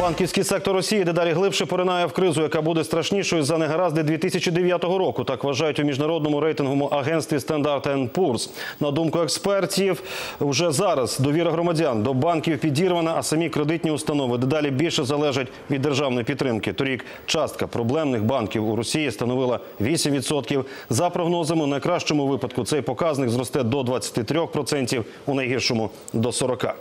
Банківський сектор Росії дедалі глибше поринає в кризу, яка буде страшнішою за негаразди 2009 року, так вважають у міжнародному рейтинговому агентстві Standard & Poor's. На думку експертів, вже зараз довіра громадян до банків підірвана, а самі кредитні установи дедалі більше залежать від державної підтримки. Торік частка проблемних банків у Росії становила 8%. За прогнозами, у найкращому випадку цей показник зросте до 23%, у найгіршому – до 40%.